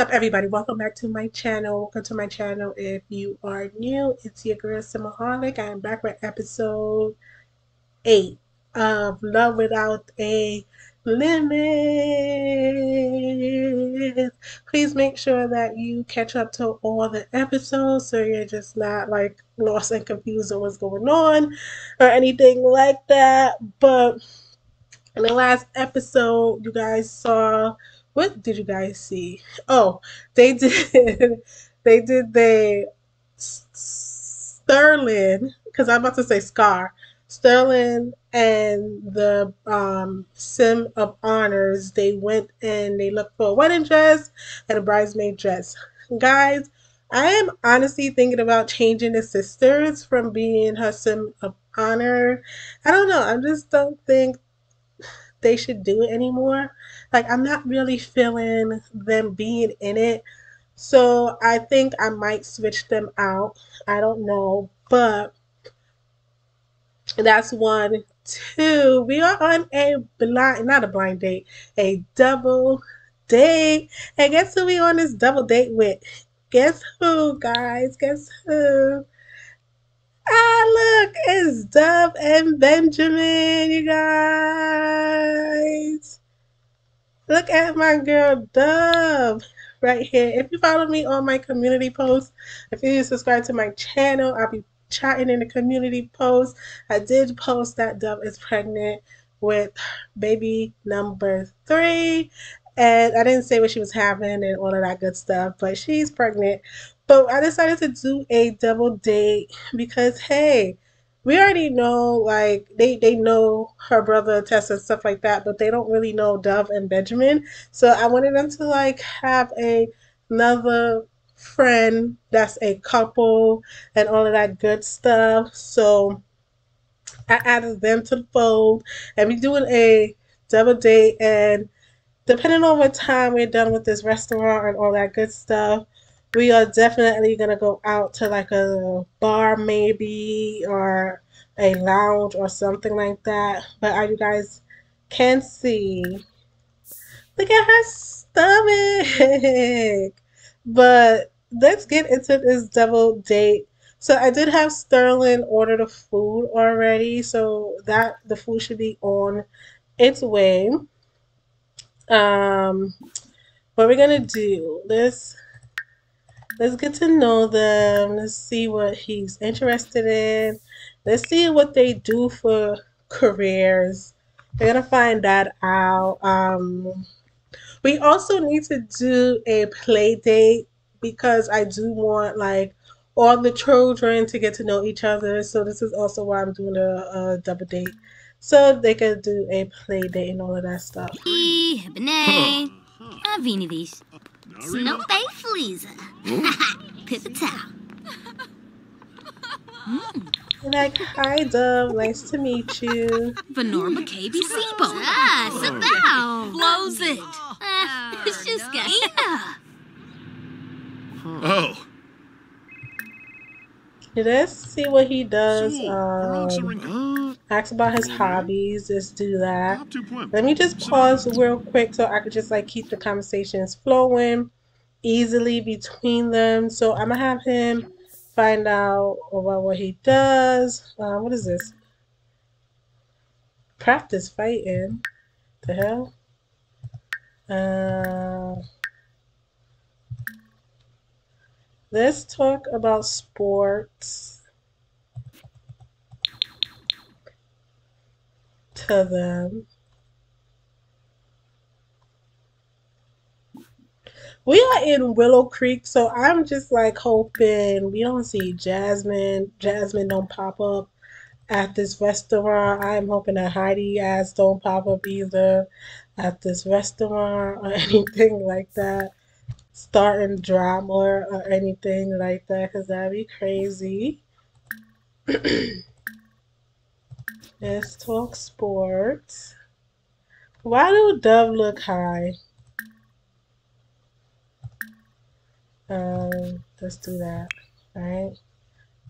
up, everybody? Welcome back to my channel. Welcome to my channel. If you are new, it's your girl Simaholic. I am back with episode 8 of Love Without a Limit. Please make sure that you catch up to all the episodes so you're just not like lost and confused on what's going on or anything like that. But in the last episode, you guys saw, what did you guys see? Oh, they did the Sterling, because I'm about to say Scar, Sterling and the Sim of Honors. They went and they looked for a wedding dress and a bridesmaid dress. Guys, I am honestly thinking about changing the sisters from being her Sim of Honor. I don't know. I just don't think they should do it anymore. Like, I'm not really feeling them being in it. So I think I might switch them out. I don't know. But that's 1. 2, we are on a blind, not a blind date, a double date. And guess who we on this double date with? Guess who, guys? Guess who? Ah, look, it's Dove and Benjamin, you guys. Look at my girl Dove right here. If you follow me on my community post, if you subscribe to my channel, I'll be chatting in the community post. I did post that Dove is pregnant with baby number 3. And I didn't say what she was having and all of that good stuff, but she's pregnant. But I decided to do a double date because, hey, we already know, like, they know her brother, Tessa, and stuff like that, but they don't really know Dove and Benjamin. So I wanted them to, like, have another friend that's a couple and all of that good stuff. So I added them to the fold, and we're doing a double date. And depending on what time we're done with this restaurant and all that good stuff, we are definitely going to go out to like a bar maybe, or a lounge or something like that. But as you guys can see, look at her stomach. But let's get into this double date. So I did have Sterling order the food already, so that the food should be on its way. What we're going to do, let's get to know them. Let's see what he's interested in. Let's see what they do for careers. We're going to find that out. We also need to do a play date because I do want, like, all the children to get to know each other. So this is also why I'm doing a double date. So they could do a play date and all of that stuff. Snow bay fleas. Like, hi Dove, nice to meet you. Venorma KB Sebo. Ah, blows it. It's just Gaina. Oh. Let's see what he does. Ask about his hobbies. Let's do that. Let me just pause real quick so I could just like keep the conversations flowing easily between them. So I'm gonna have him find out about what he does. What is this? Practice fighting. The hell? Let's talk about sports to them. We are in Willow Creek, so I'm just like hoping we don't see Jasmine. Jasmine don't pop up at this restaurant. I'm hoping that Heidi ass don't pop up either at this restaurant or anything like that. Starting drama or anything like that, because that'd be crazy. Let's talk sports. Why do Dove look high? Let's do that. All right.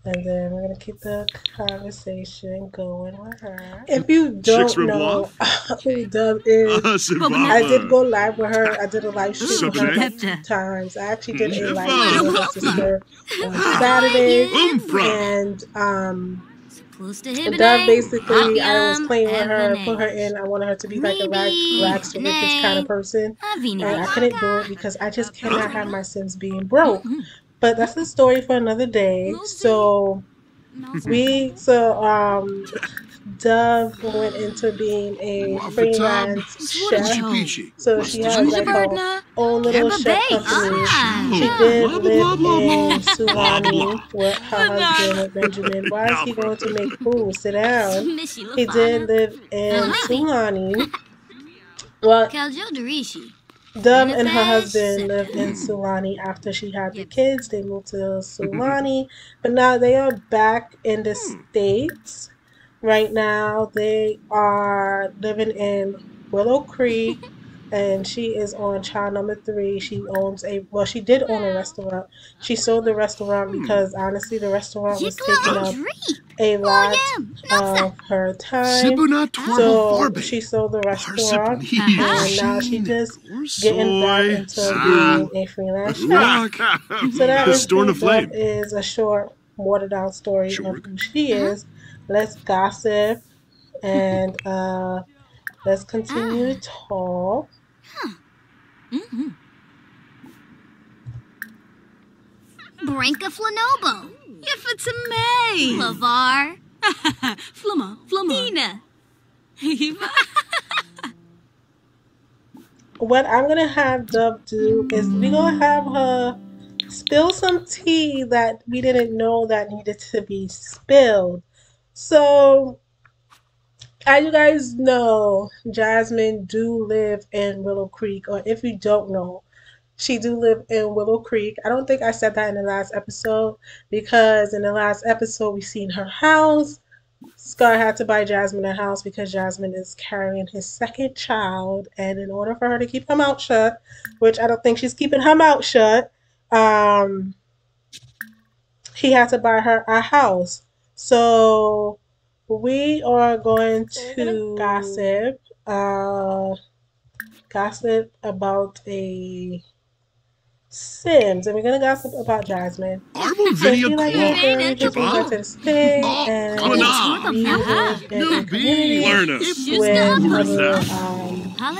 And then we're going to keep the conversation going with her. If you don't know who Dove is, I did go live with her. I did a live shoot with her a few times. I actually did a live with her sister on Saturday. And Dove, basically, I was playing with her, put her in. I wanted her to be like a relaxed, religious kind of person. And I couldn't do it because I just cannot have my Sims being broke. But that's the story for another day. So Dove went into being a freelance chef. So she had like her own little chef company. She did live in Sulani with her husband Benjamin. Why is he going to make food? Sit down. He did live in Sulani. Well, Dove and her husband lived in Sulani after she had the kids. They moved to Sulani, but now they are back in the States. Right now, they are living in Willow Creek, and she is on child number 3. She owns a, well, she did own a restaurant. She sold the restaurant because, honestly, the restaurant was taking up a lot of her time. So she sold the restaurant, and now she's just getting back into being a freelance chef. So that is a short, watered-down story of who she is. Let's gossip, and let's continue to talk. Branka Flanobo. If it's a May. Lavar. Flama. Tina. Eva. What I'm going to have Dove do is we're going to have her spill some tea that we didn't know that needed to be spilled. So, as you guys know, Jasmine do live in Willow Creek, or if you don't know, she do live in Willow Creek. I don't think I said that in the last episode, because in the last episode we seen her house. Scar had to buy Jasmine a house because Jasmine is carrying his second child, and in order for her to keep her mouth shut, which I don't think she's keeping her mouth shut, he had to buy her a house. So we are going to gossip, about a Sims, and we're gonna gossip about Jasmine. So she like her just moved to the state, and we live in a community with with Jasmine. I'm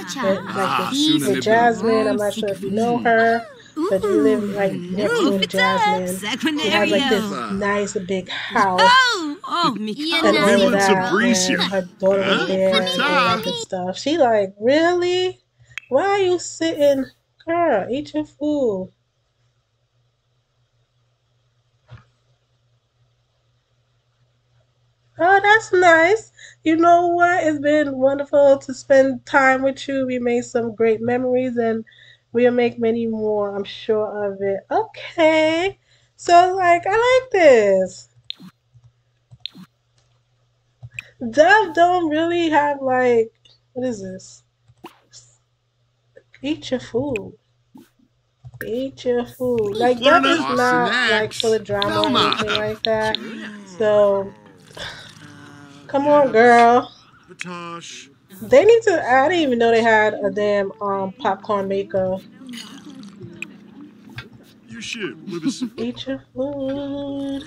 not sure if you know her. But you live like next to Jasmine. She has like this nice big house. And her daughter was there and all that good stuff. She like, really? Why are you sitting? Girl, eat your food. Oh, that's nice. You know what? It's been wonderful to spend time with you. We made some great memories, and we'll make many more, I'm sure of it. Okay. So, like, I like this. Dove don't really have, like, what is this? Eat your food. Eat your food. Like, Dove is not, like, full of drama or anything like that. So, come on, girl. They need to. I didn't even know they had a damn popcorn maker. You should eat your food.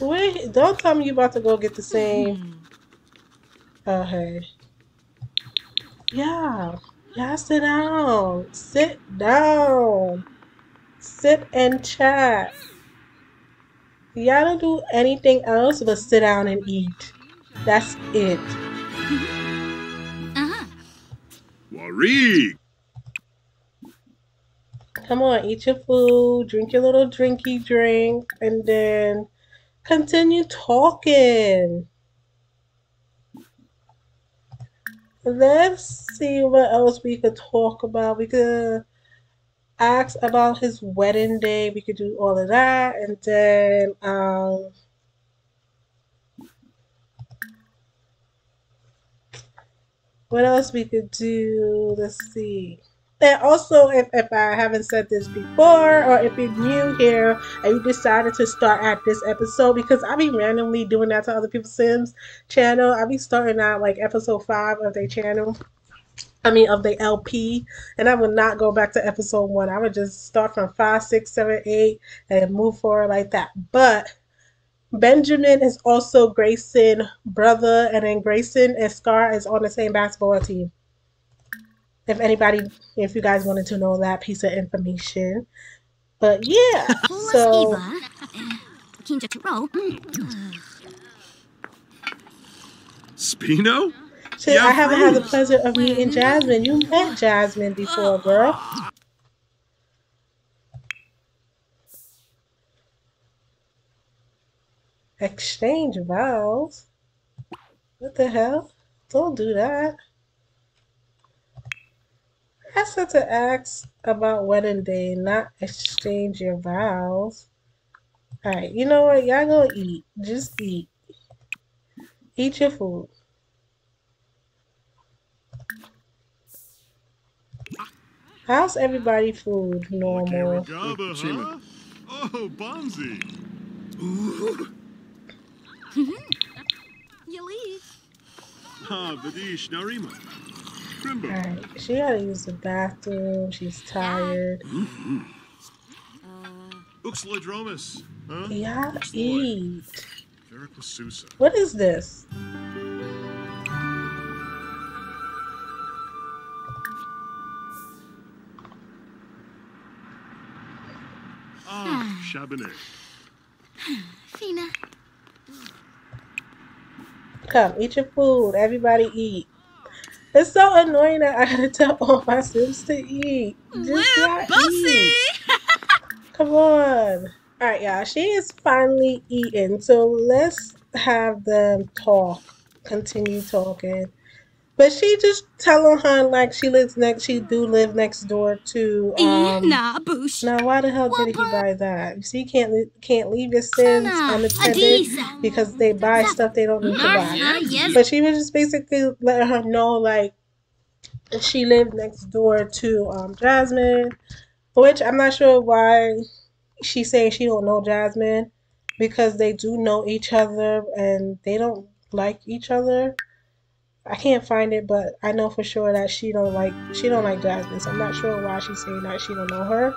Wait! Don't tell me you about to go get the same. Oh hey. Yeah. Yeah. Sit down. Sit down. Sit and chat. Y'all don't do anything else but sit down and eat. That's it. Worry. Come on, eat your food, drink your little drinky drink, and then continue talking. Let's see what else we could talk about. We could ask about his wedding day. We could do all of that, and then what else we could do? Let's see. And also, if I haven't said this before, or if you're new here and you decided to start at this episode, because I be randomly doing that to other people's Sims channel. I be starting at like episode 5 of their channel. I mean, of the LP, and I would not go back to episode 1. I would just start from 5, 6, 7, 8, and move forward like that. But Benjamin is also Grayson's brother, and then Grayson and Scar is on the same basketball team. If anybody, if you guys wanted to know that piece of information. But yeah, so... Spino? So yeah, I haven't had the pleasure of meeting Jasmine. You met Jasmine before, girl. Exchange vows? What the hell? Don't do that. I said to ask about wedding day, not exchange your vows. Alright, you know what? Y'all gonna eat. Just eat. Eat your food. How's everybody food normal? Huh? Oh, Bonzi. Alright, she gotta use the bathroom. She's tired. Uxladromus. Huh? Yeah, eat. What is this? Cabinet. Fina. Come, eat your food. Everybody eat. It's so annoying that I gotta tell all my Sims to eat. Just not eat. Come on. Alright, y'all. She is finally eating. So let's have them talk. Continue talking. But she just telling her like she lives next. She do live next door to. Now why the hell did he buy that? You see, you can't leave your Sims unattended because they buy stuff they don't need to buy. But she was just basically letting her know like she lived next door to Jasmine, which I'm not sure why she's saying she don't know Jasmine because they do know each other and they don't like each other. I can't find it, but I know for sure that she don't like Jasmine, so I'm not sure why she's saying that she don't know her.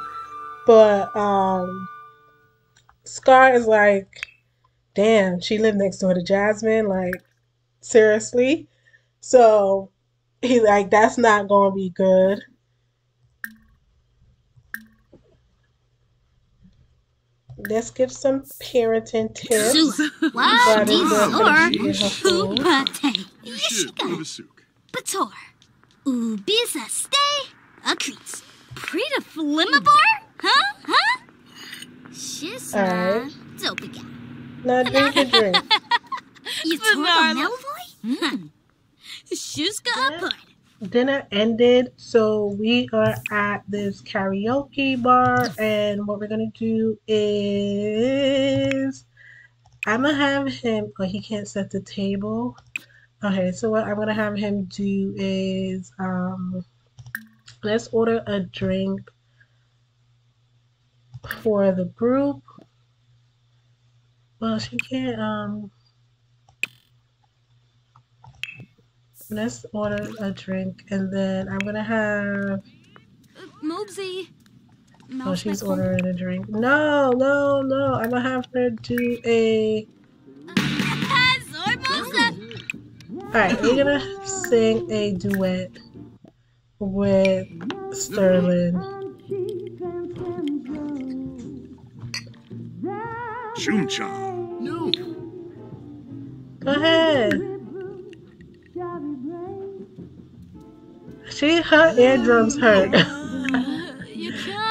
But Scar is like, damn, she lived next door to Jasmine, like seriously. So he's like, that's not gonna be good. Let's give some parenting tips. Alright. Now drink a drink. Dinner ended, so we are at this karaoke bar, and what we're gonna do is I'm gonna have him, oh, he can't set the table. Okay, so what I'm gonna have him do is let's order a drink for the group. Well, she can't let's order a drink, and then I'm gonna have. Oh, she's ordering a drink. No, no, no! I'm gonna have her do a. All right, we're gonna sing a duet with Sterling. Chumcha. No. Go ahead. Her eardrums hurt.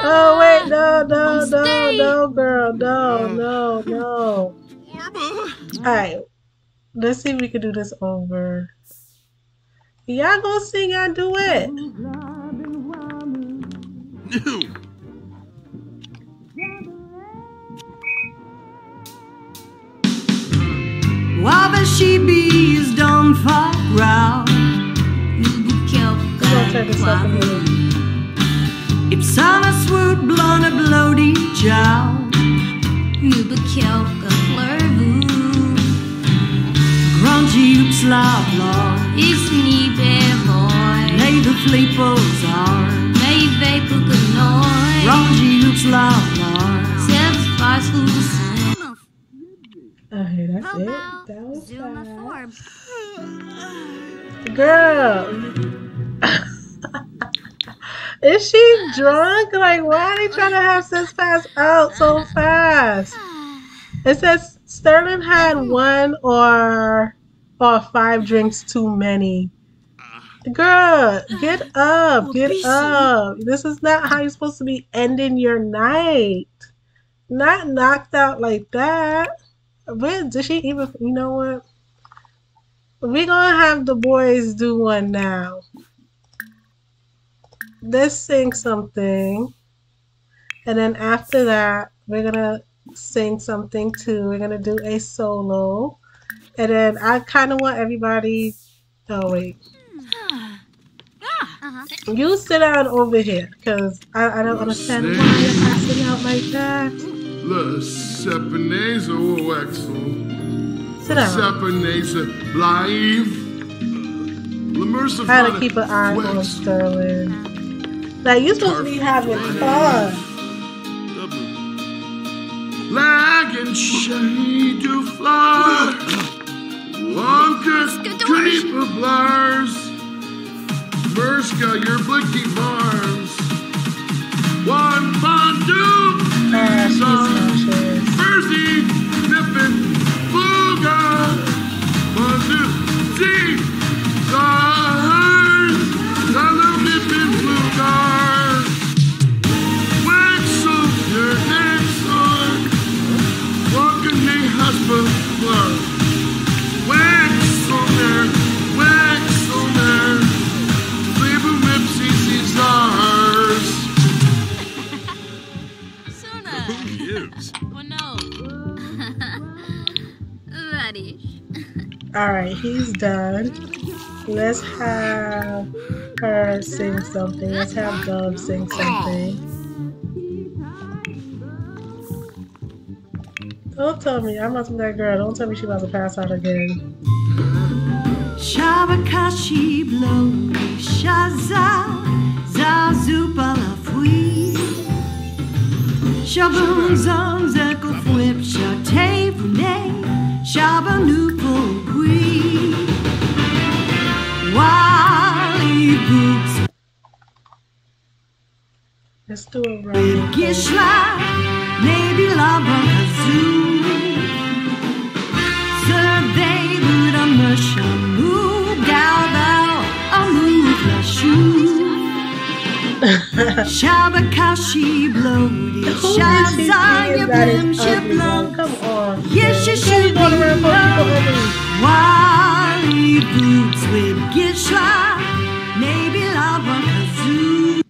Oh wait, no, girl, no. Alright, let's see if we can do this over. Y'all go sing y'all duet. She bees don't fuck round. Turn this up. Sana swoot blona bloody jow. Nuba kelka flurvu. Grungy oops la blah. It's me beloy. Lay the fleepos are. May they book a noise. Grungy oops la blah. Sells fossils. Okay, that's it. That was fast. Girl. Is she drunk? Like, why are they trying to have sex pass out so fast? It says Sterling had one or 5 drinks too many. Girl, get up. Get up. This is not how you're supposed to be ending your night. Not knocked out like that. When did she even, you know what? We're going to have the boys do one now. Let's sing something, and then after that we're gonna sing something too. We're gonna do a solo, and then I kind of want everybody, oh wait, you sit down over here, because I don't understand why you're passing out like that. Sit down. I gotta keep an eye on Sterling. Like, you're supposed to be having fun. Lag and shade to fly. Wonkus, creep of blurs. Verska, your blicky bars. One fondue. Mercy, nippin', booga. Fondue, see, the hers. Wax on there, wax on there. Flavor whips, easy stars. Suna. Who gives? Well, no. All right, he's done. Let's have her sing something. Let's have Dove sing something. Don't tell me. I'm not that girl. Don't tell me she's about to pass out again. Shabakashi blow Shaza Zazubala Fui Shaboom Zong Zeku Flip Shate Vune Shabanupo Gui Wally Boots. Let's do it right. Gishla Maybe Lava Zoo. Shabakashi blowed it. Shazaya blim shiblow. Come on. Yes, you should be blowed. Wally boots with Gishla. Maybe love on a zoo.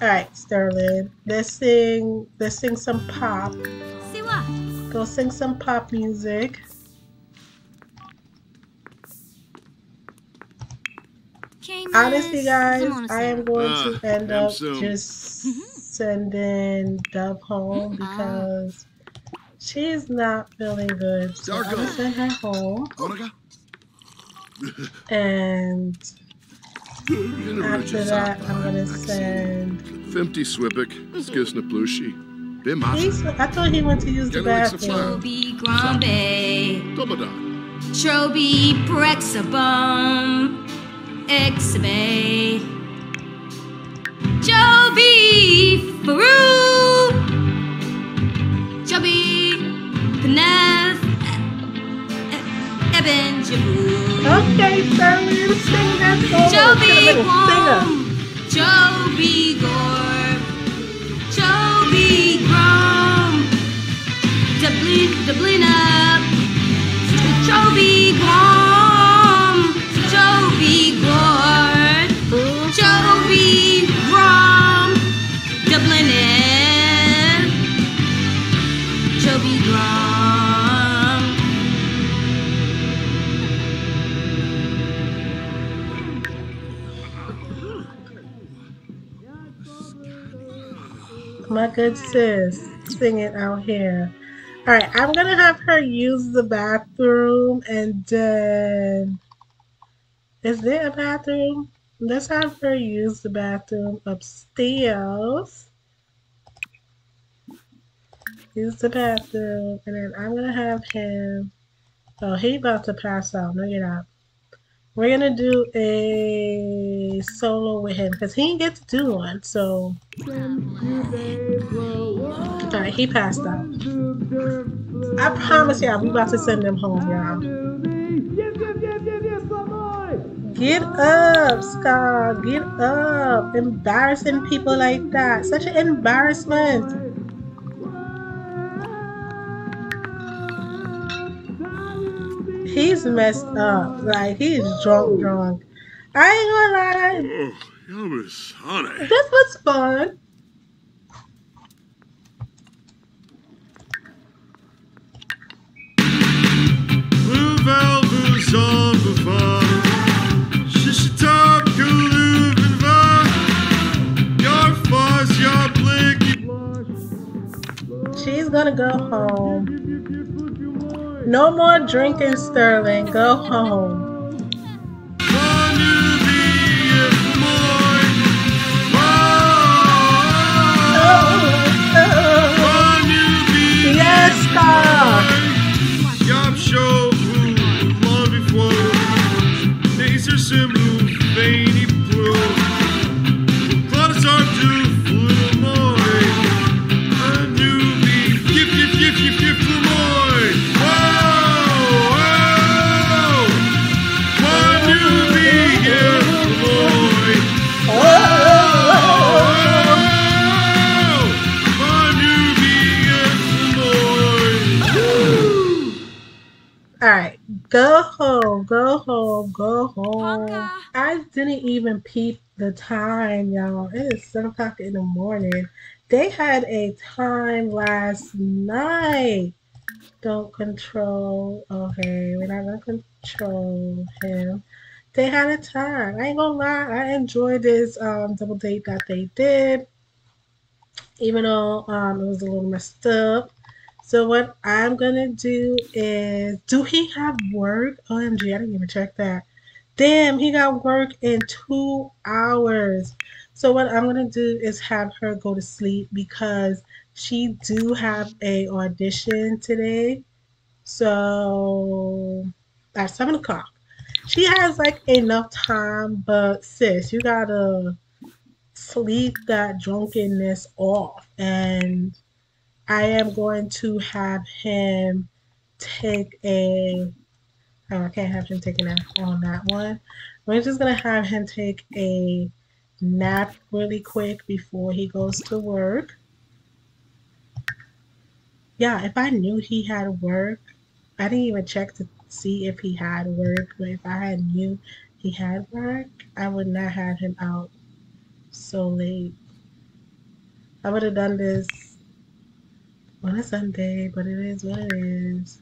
Alright, Sterling. Let's sing some pop. See what? Go sing some pop music. Honestly, guys, I am going to end up just sending Dove home because she's not feeling good. So I'm going to send her home. And after that, I'm going to send... I thought he went to use the bathroom. Troby Brexabum. Exabay Joby Faru Joby Panaz Eben Jabu. Okay, Sterling, you sing that song. Joby Wong, Joby Gore, Joby Grom, Dublina, Joby Grom. Joby Gord, Joby Grom, Dublin, Joby Grom. My good sis, singing out here. All right, I'm going to have her use the bathroom, and then, is there a bathroom? Let's have her use the bathroom upstairs. Use the bathroom, and then I'm going to have him, oh, he about to pass out. No, you're not. We're going to do a solo with him, because he didn't get to do one, so. All right, he passed out. I promise y'all, we about to send him home, y'all. Yes, yes, yes, yes, yes, boy. Get up, Scar. Get up. Embarrassing people like that. Such an embarrassment. He's messed up. Like, he's drunk. I ain't gonna lie. Oh, this was fun. She's gonna go home. No more drinking, Sterling. Go home. Yes, Scar. Go home, go home, go home. Honka. I didn't even peep the time, y'all. It is 7 o'clock in the morning. They had a time last night. Don't control. Okay, we're not going to control him. They had a time. I ain't going to lie. I enjoyed this double date that they did, even though it was a little messed up. So what I'm going to do is, do he have work? OMG, I didn't even check that. Damn, he got work in 2 hours. So what I'm going to do is have her go to sleep because she do have a audition today. So at 7 o'clock. She has like enough time, but sis, you got to sleep that drunkenness off. And I am going to have him take a, oh, I can't have him take a nap on that one. We're just going to have him take a nap really quick before he goes to work. Yeah, if I knew he had work, I didn't even check to see if he had work, but if I had knew he had work, I would not have him out so late. I would have done this on a Sunday, but it is what it is.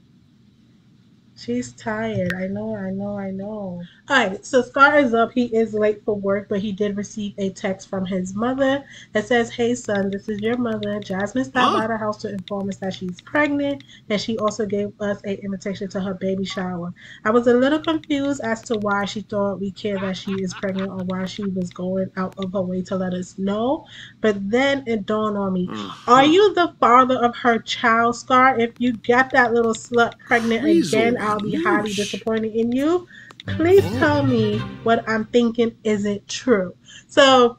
She's tired. I know, I know, I know. Alright, so Scar is up. He is late for work, but he did receive a text from his mother that says, "Hey son, this is your mother. Jasmine stopped by the house to inform us that she's pregnant, and she also gave us an invitation to her baby shower. I was a little confused as to why she thought we cared that she is pregnant or why she was going out of her way to let us know. But then it dawned on me. Are you the father of her child, Scar? If you got that little slut pregnant again, I'll be highly disappointed in you. Please tell me what I'm thinking isn't true." So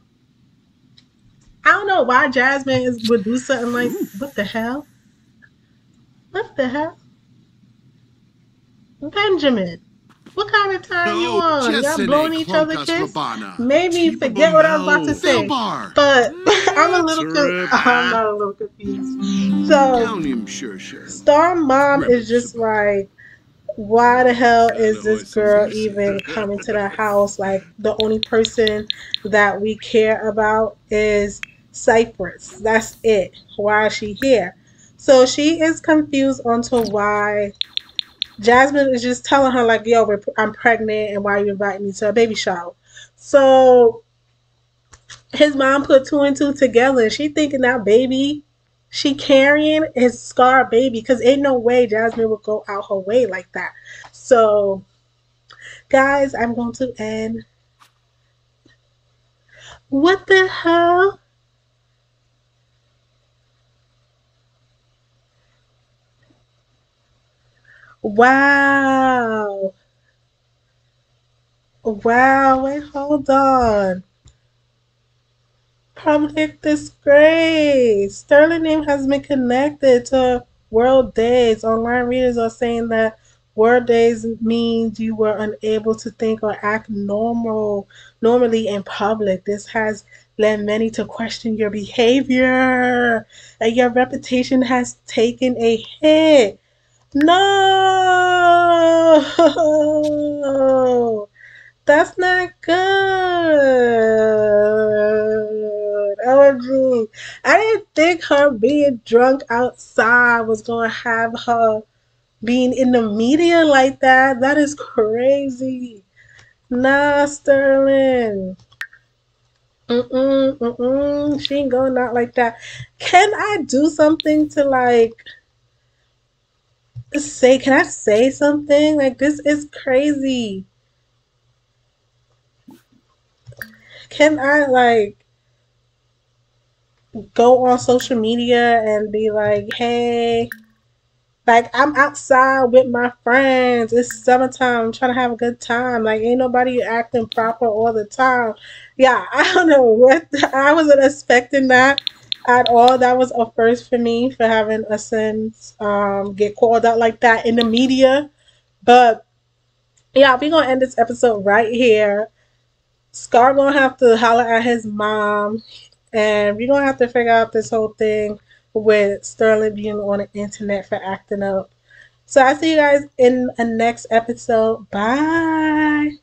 I don't know why Jasmine would do something like, what the hell? What the hell? Benjamin, what kind of time you on? Y'all blowing each other kiss? Made me forget what I was about to say. But I'm a little confused. So Star Mom is just like, why the hell is this girl even coming to the house? Like, the only person that we care about is Cypress. That's it. Why is she here? So she is confused onto why Jasmine is just telling her, like, yo, I'm pregnant and why are you inviting me to a baby shower? So his mom put 2 and 2 together, and she thinking that baby she carrying is Scar baby, because ain't no way Jasmine would go out her way like that. So, guys, I'm going to end. What the hell? Wow. Wow, wait, hold on. Public disgrace. Sterling name has been connected to World Days. Online readers are saying that World Days means you were unable to think or act normally in public. This has led many to question your behavior, and your reputation has taken a hit. No! That's not good. OMG. I didn't think her being drunk outside was going to have her being in the media like that. That is crazy. Nah, Sterling. She ain't going out like that. Can I do something to, like, say, can I say something? Like, this is crazy. Can I, like, go on social media and be like, hey, like, I'm outside with my friends. It's summertime. I'm trying to have a good time. Like, ain't nobody acting proper all the time. Yeah, I don't know what. I wasn't expecting that at all. That was a first for me, for having a sense get called out like that in the media. But, yeah, we're going to end this episode right here. Scar gonna have to holler at his mom, and we're gonna have to figure out this whole thing with Sterling being on the internet for acting up. So I'll see you guys in the next episode. Bye.